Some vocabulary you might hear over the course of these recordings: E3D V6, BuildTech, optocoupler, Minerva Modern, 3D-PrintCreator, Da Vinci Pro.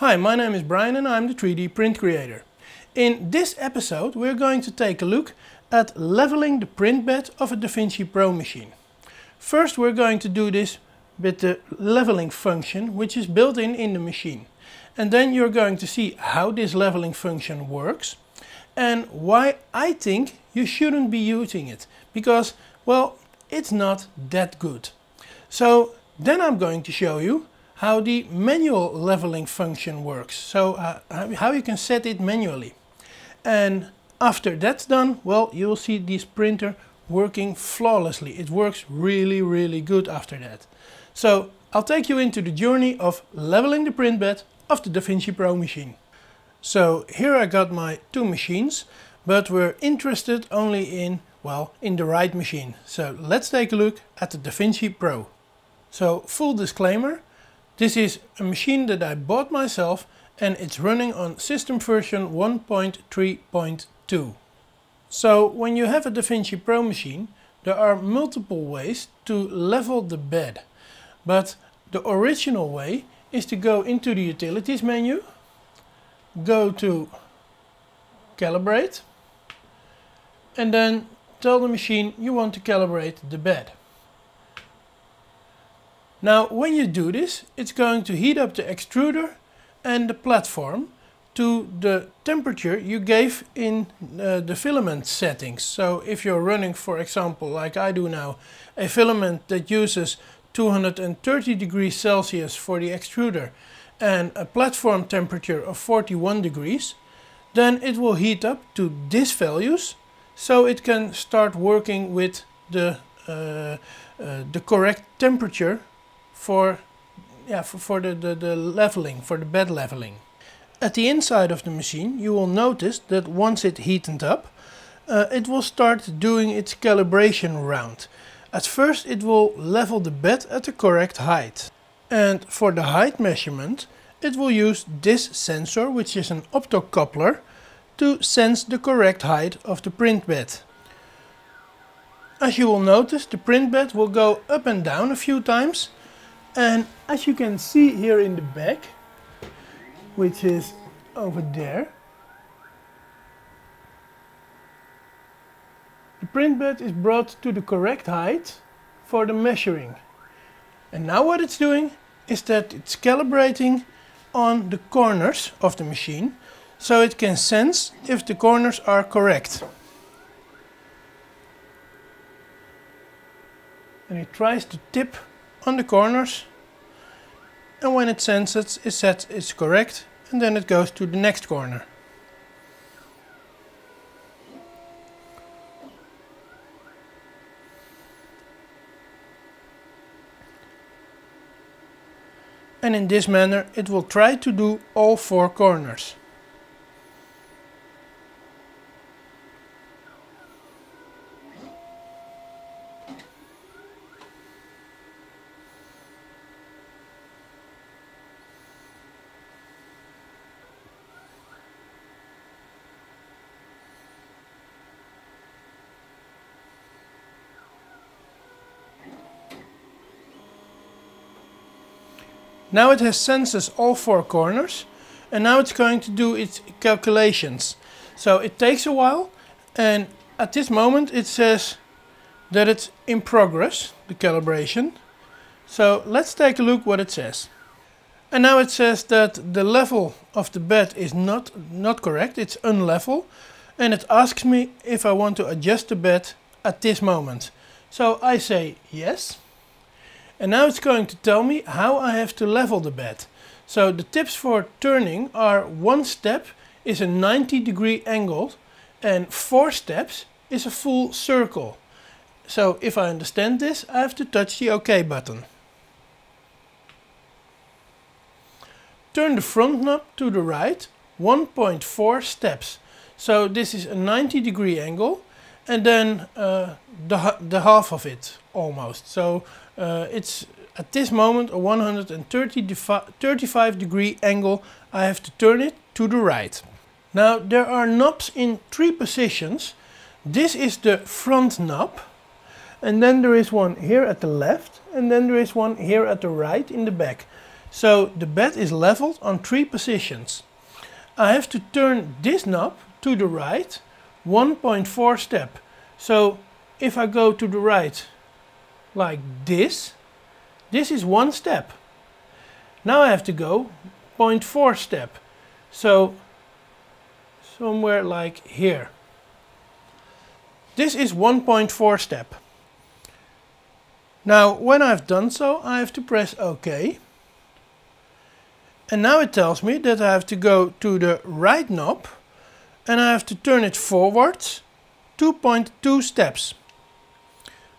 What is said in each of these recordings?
Hi, my name is Brian and I'm the 3D print creator. In this episode we're going to take a look at leveling the print bed of a Da Vinci Pro machine. First we're going to do this with the leveling function, which is built in the machine. And then you're going to see how this leveling function works and why I think you shouldn't be using it. Because, well, it's not that good. So then I'm going to show you how the manual leveling function works, so how you can set it manually. And after that's done, well, you'll see this printer working flawlessly. It works really, really good after that. So I'll take you into the journey of leveling the print bed of the Da Vinci Pro machine. So here I got my two machines, but we're interested only in, well, in the right machine. So let's take a look at the Da Vinci Pro. So full disclaimer, this is a machine that I bought myself and it's running on system version 1.3.2. So when you have a Da Vinci Pro machine, there are multiple ways to level the bed. But the original way is to go into the utilities menu, go to calibrate, and then tell the machine you want to calibrate the bed. Now when you do this, it's going to heat up the extruder and the platform to the temperature you gave in the filament settings. So if you're running, for example, like I do now, a filament that uses 230 degrees Celsius for the extruder and a platform temperature of 41 degrees, then it will heat up to these values so it can start working with the correct temperature for the leveling, for the bed leveling. At the inside of the machine you will notice that once it heated up, it will start doing its calibration round. At first it will level the bed at the correct height. And for the height measurement it will use this sensor, which is an optocoupler, to sense the correct height of the print bed. As you will notice, the print bed will go up and down a few times. And as you can see here in the back, which is over there, the print bed is brought to the correct height for the measuring. And now what it's doing is that it's calibrating on the corners of the machine, so it can sense if the corners are correct. And it tries to tip on the corners, and when it senses it says it's correct, and then it goes to the next corner. And in this manner it will try to do all four corners. Now it has senses all four corners, and now it's going to do its calculations. So it takes a while, and at this moment it says that it's in progress, the calibration. So let's take a look what it says. And now it says that the level of the bed is not correct, it's unlevel, and it asks me if I want to adjust the bed at this moment. So I say yes. And now it's going to tell me how I have to level the bed. So the tips for turning are: one step is a 90 degree angle and four steps is a full circle. So if I understand this, I have to touch the OK button. Turn the front knob to the right 1.4 steps. So this is a 90 degree angle and then the half of it almost. So it's at this moment a 135 degree angle. I have to turn it to the right. Now there are knobs in three positions. This is the front knob, and then there is one here at the left, and then there is one here at the right in the back. So the bed is leveled on 3 positions. I have to turn this knob to the right 1.4 step. So if I go to the right like this, this is 1 step. Now I have to go 0.4 step. So somewhere like here. This is 1.4 step. Now when I've done so, I have to press OK. And now it tells me that I have to go to the right knob and I have to turn it forward 2.2 steps.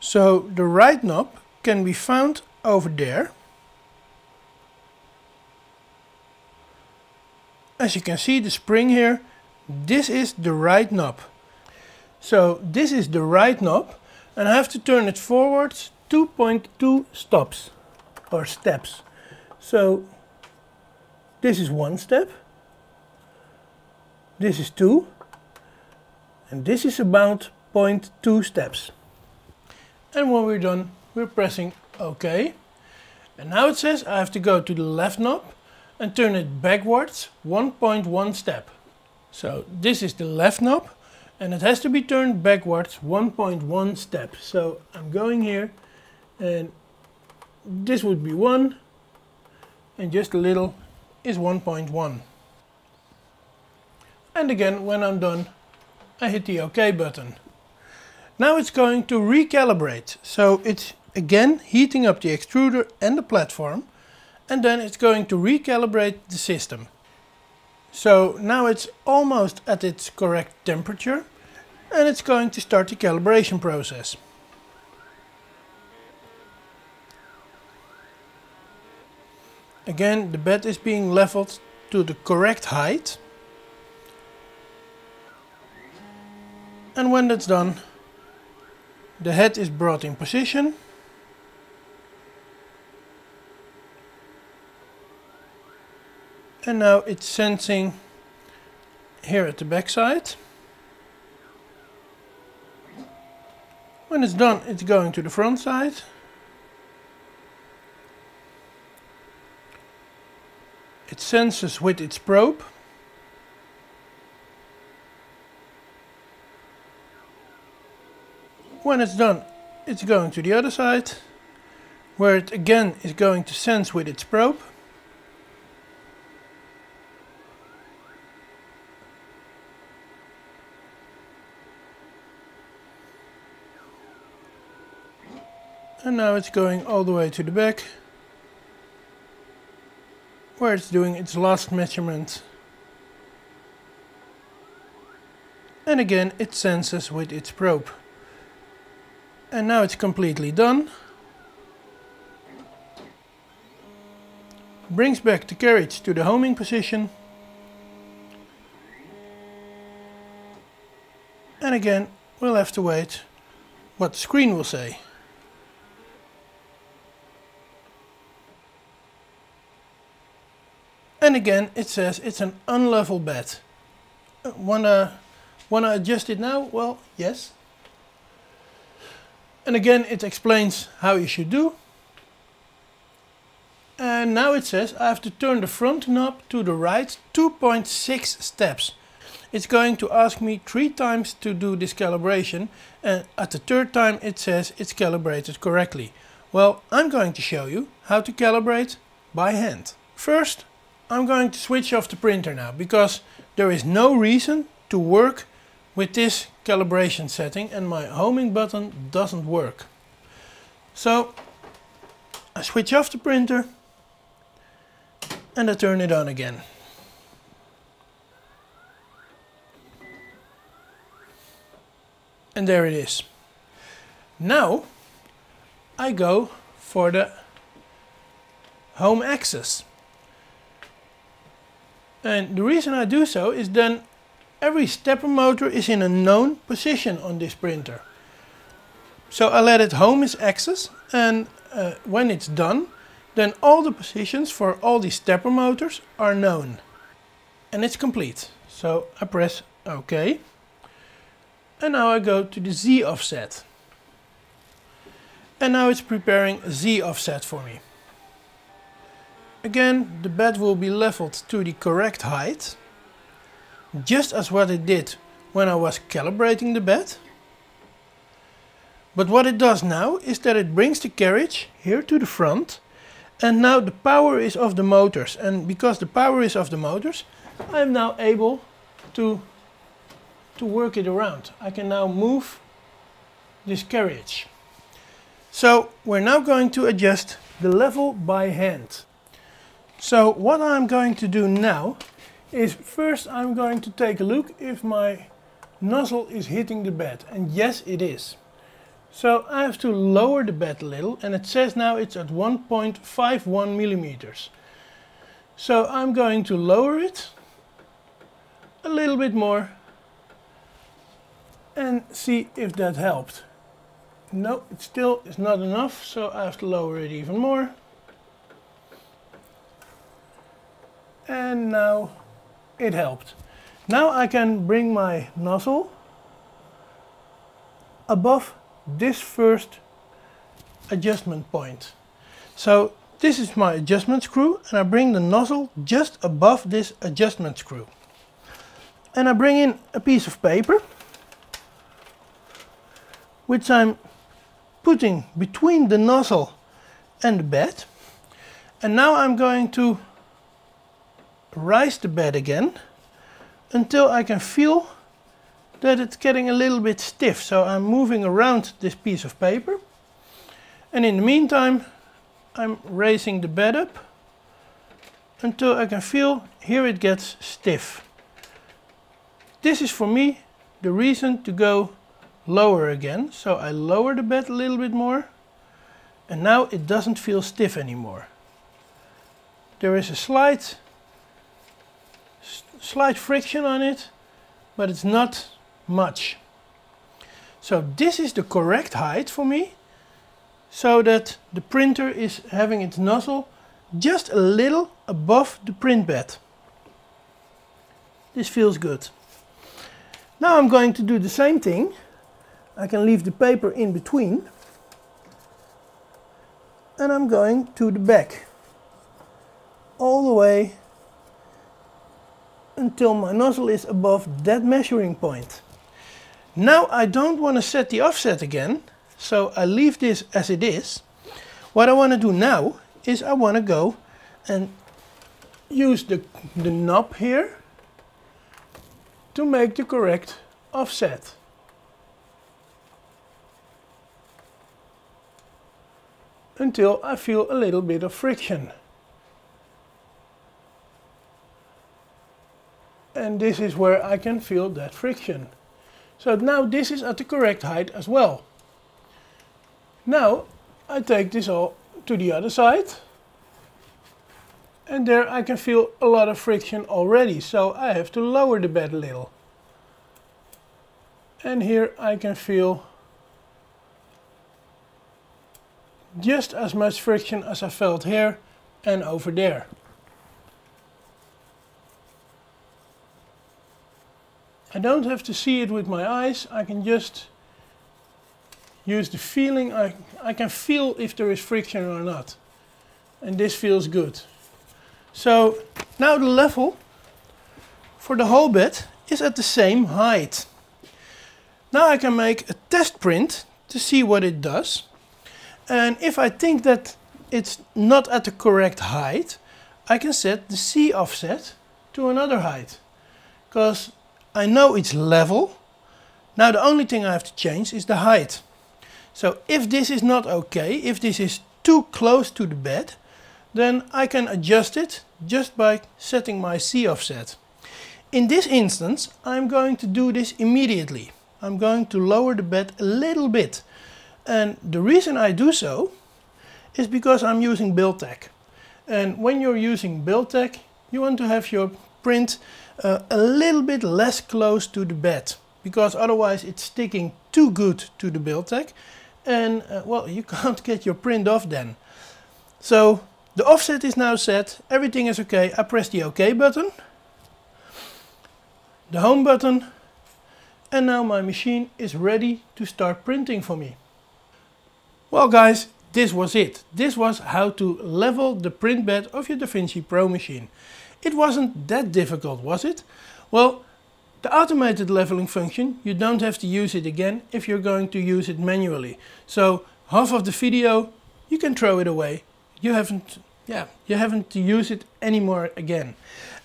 So the right knob can be found over there. As you can see, the spring here, this is the right knob. So this is the right knob and I have to turn it forward 2.2 stops or steps. So this is 1 step, this is 2, and this is about 0.2 steps. And when we're done, we're pressing OK. And now it says I have to go to the left knob and turn it backwards 1.1 step. So this is the left knob and it has to be turned backwards 1.1 step. So I'm going here and this would be 1 and just a little is 1.1. And again, when I'm done, I hit the OK button. Now it's going to recalibrate. So it's again heating up the extruder and the platform, and then it's going to recalibrate the system. So now it's almost at its correct temperature and it's going to start the calibration process. Again, the bed is being leveled to the correct height. And when that's done, the head is brought in position. And now it's sensing here at the backside. When it's done, it's going to the front side. It senses with its probe. When it's done, it's going to the other side, where it again is going to sense with its probe. And now it's going all the way to the back, where it's doing its last measurement. And again it senses with its probe. And now it's completely done. Brings back the carriage to the homing position. And again we'll have to wait what the screen will say. And again it says it's an unlevel bed. Wanna adjust it now? Well, yes. And again it explains how you should do. And now it says I have to turn the front knob to the right 2.6 steps. It's going to ask me 3 times to do this calibration, and at the 3rd time it says it's calibrated correctly. Well, I'm going to show you how to calibrate by hand. First, I'm going to switch off the printer now, because there is no reason to work with this calibration setting and my homing button doesn't work. So I switch off the printer and I turn it on again. And there it is. Now I go for the home axis. And the reason I do so is then every stepper motor is in a known position on this printer. So I let it home its axis, and when it's done, then all the positions for all the stepper motors are known. And it's complete. So I press OK. And now I go to the Z offset. And now it's preparing a Z offset for me. Again, the bed will be leveled to the correct height, just as what it did when I was calibrating the bed. But what it does now is that it brings the carriage here to the front, and now the power is of the motors, and because the power is of the motors, I am now able to work it around. I can now move this carriage. So we're now going to adjust the level by hand. So what I'm going to do now is first I'm going to take a look if my nozzle is hitting the bed, and yes it is. So I have to lower the bed a little, and it says now it's at 1.51 millimeters. So I'm going to lower it a little bit more and see if that helped. No, it still is not enough, so I have to lower it even more. And now it helped. Now I can bring my nozzle above this first adjustment point. So this is my adjustment screw, and I bring the nozzle just above this adjustment screw, and I bring in a piece of paper which I'm putting between the nozzle and the bed, and now I'm going to raise the bed again until I can feel that it's getting a little bit stiff. So I'm moving around this piece of paper, and in the meantime I'm raising the bed up until I can feel here it gets stiff. This is for me the reason to go lower again. So I lower the bed a little bit more, and now it doesn't feel stiff anymore. There is a slight friction on it, but it's not much. So this is the correct height for me, so that the printer is having its nozzle just a little above the print bed. This feels good. Now I'm going to do the same thing. I can leave the paper in between, and I'm going to the back all the way until my nozzle is above that measuring point. Now I don't want to set the offset again, so I leave this as it is. What I want to do now is I want to go and use the knob here to make the correct offset. Until I feel a little bit of friction. And this is where I can feel that friction. So now this is at the correct height as well. Now I take this all to the other side, and there I can feel a lot of friction already, so I have to lower the bed a little. And here I can feel just as much friction as I felt here and over there. I don't have to see it with my eyes, I can just use the feeling. I can feel if there is friction or not, and this feels good. So now the level for the whole bed is at the same height. Now I can make a test print to see what it does, and if I think that it's not at the correct height, I can set the C offset to another height, because I know it's level. Now the only thing I have to change is the height. So if this is not okay, if this is too close to the bed, then I can adjust it just by setting my C offset. In this instance, I'm going to do this immediately. I'm going to lower the bed a little bit. And the reason I do so is because I'm using BuildTech. And when you're using BuildTech, you want to have your print a little bit less close to the bed, because otherwise it's sticking too good to the BuildTech, and well, you can't get your print off then. So the offset is now set, everything is okay. I press the OK button, the home button, and now my machine is ready to start printing for me. Well guys, This was it. This was how to level the print bed of your Da Vinci Pro machine. It wasn't that difficult, was it? Well, the automated leveling function, you don't have to use it again if you're going to use it manually. So half of the video, you can throw it away. You haven't to use it anymore again.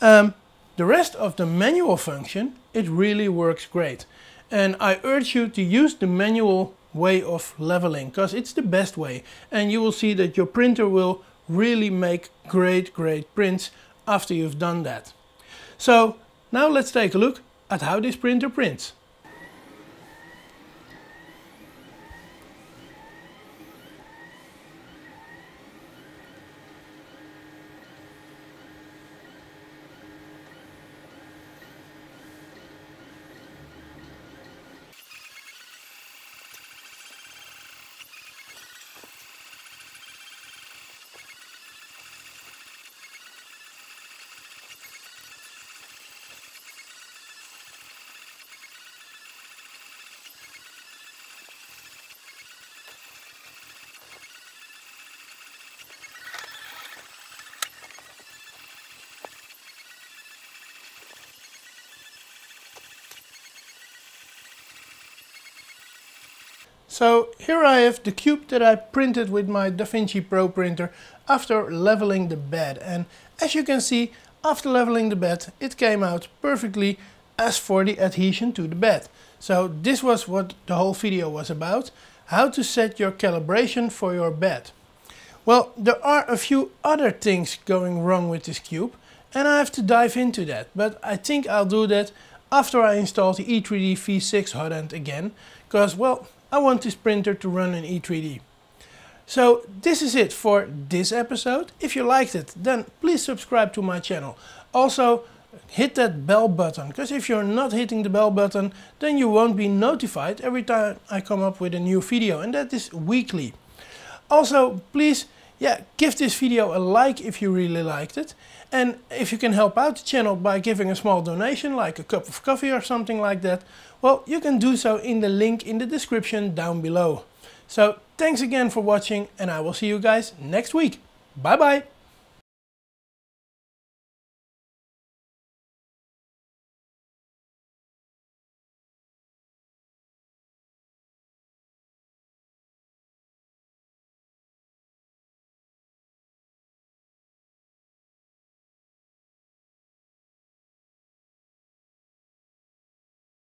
The rest of the manual function, it really works great. And I urge you to use the manual way of leveling, because it's the best way, and you will see that your printer will really make great prints after you've done that. So now let's take a look at how this printer prints. So here I have the cube that I printed with my Da Vinci Pro printer after leveling the bed, and as you can see, after leveling the bed it came out perfectly as for the adhesion to the bed. So this was what the whole video was about, how to set your calibration for your bed. Well, there are a few other things going wrong with this cube and I have to dive into that, but I think I'll do that after I install the E3D V6 hotend again, because, well, I want this printer to run in E3D. So this is it for this episode. If you liked it, then please subscribe to my channel. Also hit that bell button, because if you're not hitting the bell button, then you won't be notified every time I come up with a new video, and that is weekly. Also please give this video a like if you really liked it, and if you can help out the channel by giving a small donation, like a cup of coffee or something like that, well, you can do so in the link in the description down below. So thanks again for watching, and I will see you guys next week. Bye bye!